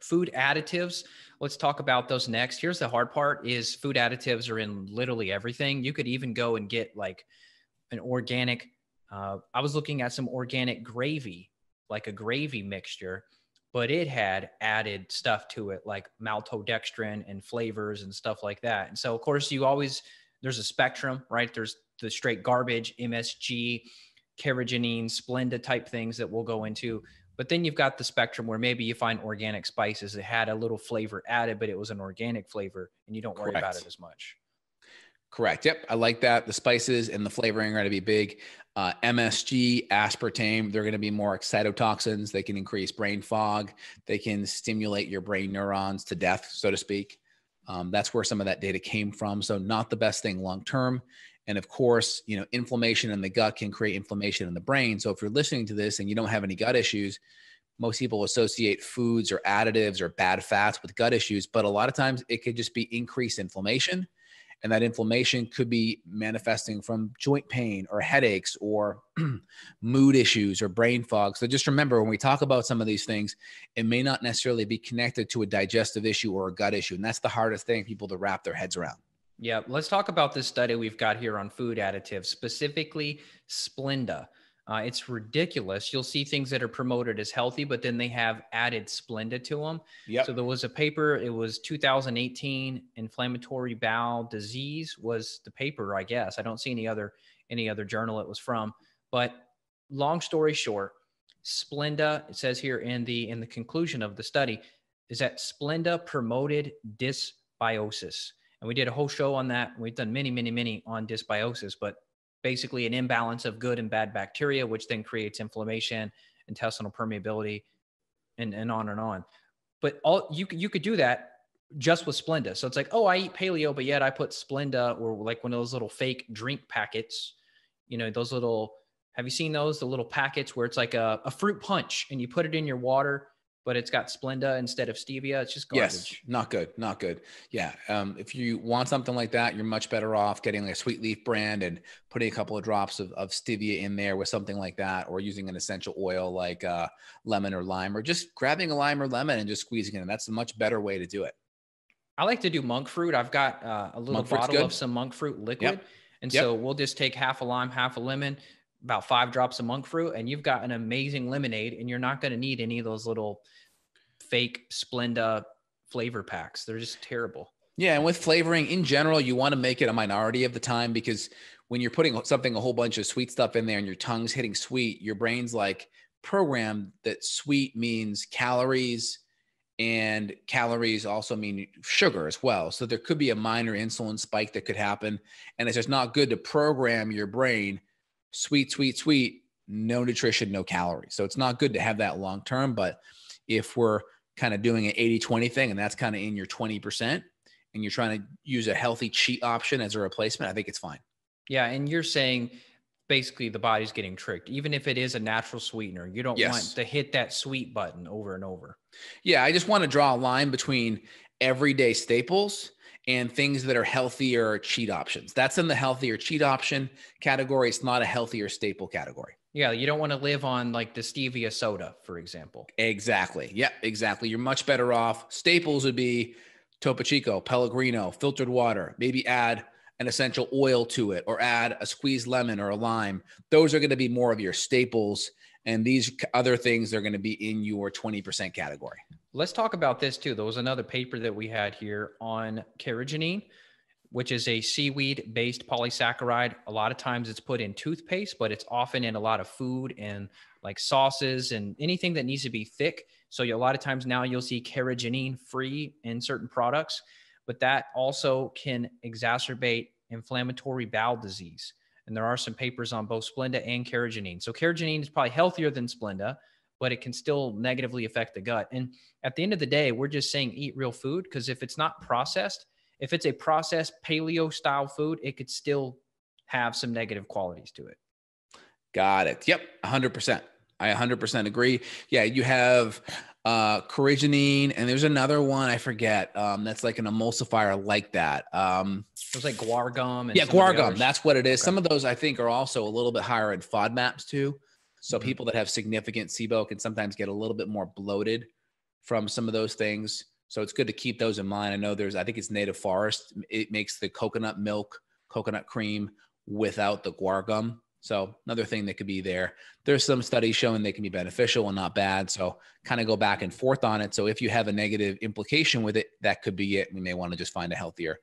Food additives, let's talk about those next. Here's the hard part is food additives are in literally everything. You could even go and get like an organic, I was looking at some organic gravy, like a gravy mixture, but it had added stuff to it like maltodextrin and flavors and stuff like that. And so of course you always, there's a spectrum, right? There's the straight garbage, MSG, carrageenan, Splenda type things that we'll go into. But then you've got the spectrum where maybe you find organic spices that had a little flavor added, but it was an organic flavor and you don't worry about it as much. Correct. Yep. I like that. The spices and the flavoring are going to be big. MSG, aspartame, they're going to be more excitotoxins. They can increase brain fog. They can stimulate your brain neurons to death, so to speak. That's where some of that data came from. So not the best thing long-term. And of course, you know, inflammation in the gut can create inflammation in the brain. So if you're listening to this and you don't have any gut issues, most people associate foods or additives or bad fats with gut issues, but a lot of times it could just be increased inflammation. And that inflammation could be manifesting from joint pain or headaches or mood issues or brain fog. So just remember, when we talk about some of these things, it may not necessarily be connected to a digestive issue or a gut issue. And that's the hardest thing for people to wrap their heads around. Yeah, let's talk about this study we've got here on food additives, specifically Splenda. It's ridiculous. You'll see things that are promoted as healthy, but then they have added Splenda to them. Yep. So there was a paper, it was 2018, inflammatory bowel disease was the paper, I guess. I don't see any other journal it was from, but long story short, Splenda, it says here in the conclusion of the study, is that Splenda promoted dysbiosis. And we did a whole show on that. We've done many, many, many on dysbiosis, but basically an imbalance of good and bad bacteria, which then creates inflammation, intestinal permeability, and on and on. But all you could do that just with Splenda. So it's like, oh, I eat paleo, but yet I put Splenda or like one of those little fake drink packets, you know, those little, have you seen those, the little packets where it's like a fruit punch and you put it in your water, but it's got Splenda instead of stevia. It's just garbage. Yes, not good, not good. Yeah, if you want something like that, you're much better off getting like a Sweet Leaf brand and putting a couple of drops of stevia in there with something like that, or using an essential oil like lemon or lime, or just grabbing a lime or lemon and just squeezing it in. That's a much better way to do it. I like to do monk fruit. I've got a little bottle of some monk fruit liquid. Yep. And so we'll just take half a lime, half a lemon, about 5 drops of monk fruit, and you've got an amazing lemonade, and you're not going to need any of those little fake Splenda flavor packs. They're just terrible. Yeah. And with flavoring in general, you want to make it a minority of the time, because when you're putting something, a whole bunch of sweet stuff in there and your tongue's hitting sweet, your brain's like programmed that sweet means calories, and calories also mean sugar as well. So there could be a minor insulin spike that could happen. And it's just not good to program your brain sweet, sweet, sweet, no nutrition, no calories. So it's not good to have that long-term, but if we're kind of doing an 80-20 thing, and that's kind of in your 20%, and you're trying to use a healthy cheat option as a replacement, I think it's fine. Yeah. And you're saying basically the body's getting tricked, even if it is a natural sweetener, you don't want to hit that sweet button over and over. Yeah. I just want to draw a line between everyday staples and things that are healthier cheat options. That's in the healthier cheat option category. It's not a healthier staple category. Yeah, you don't want to live on like the stevia soda, for example. Exactly. Yeah, exactly. You're much better off. Staples would be Topo Chico, Pellegrino, filtered water, maybe add an essential oil to it or add a squeezed lemon or a lime. Those are going to be more of your staples. And these other things are going to be in your 20% category. Let's talk about this too. There was another paper that we had here on carrageenan, which is a seaweed-based polysaccharide. A lot of times it's put in toothpaste, but it's often in a lot of food and like sauces and anything that needs to be thick. So a lot of times now you'll see carrageenan free in certain products, but that also can exacerbate inflammatory bowel disease. And there are some papers on both Splenda and carrageenan. So carrageenan is probably healthier than Splenda, but it can still negatively affect the gut. And at the end of the day, we're just saying eat real food, because if it's not processed, if it's a processed paleo style food, it could still have some negative qualities to it. Got it. Yep. 100%. I 100% agree. Yeah. You have carrageenan, and there's another one, I forget. That's like an emulsifier like that. There's like guar gum. And guar gum. That's what it is. Okay. Some of those I think are also a little bit higher in FODMAPs too. So people that have significant SIBO can sometimes get a little bit more bloated from some of those things. So it's good to keep those in mind. I know there's, I think it's Native Forest. It makes the coconut milk, coconut cream without the guar gum. So another thing that could be there. There's some studies showing they can be beneficial and not bad. So kind of go back and forth on it. So if you have a negative implication with it, that could be it. We may want to just find a healthier